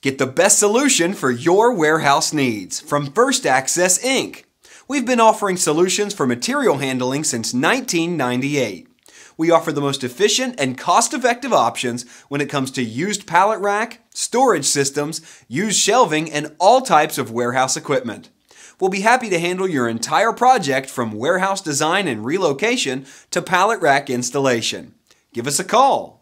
Get the best solution for your warehouse needs from First Access, Inc. We've been offering solutions for material handling since 1998. We offer the most efficient and cost-effective options when it comes to used pallet rack, storage systems, used shelving, and all types of warehouse equipment. We'll be happy to handle your entire project from warehouse design and relocation to pallet rack installation. Give us a call.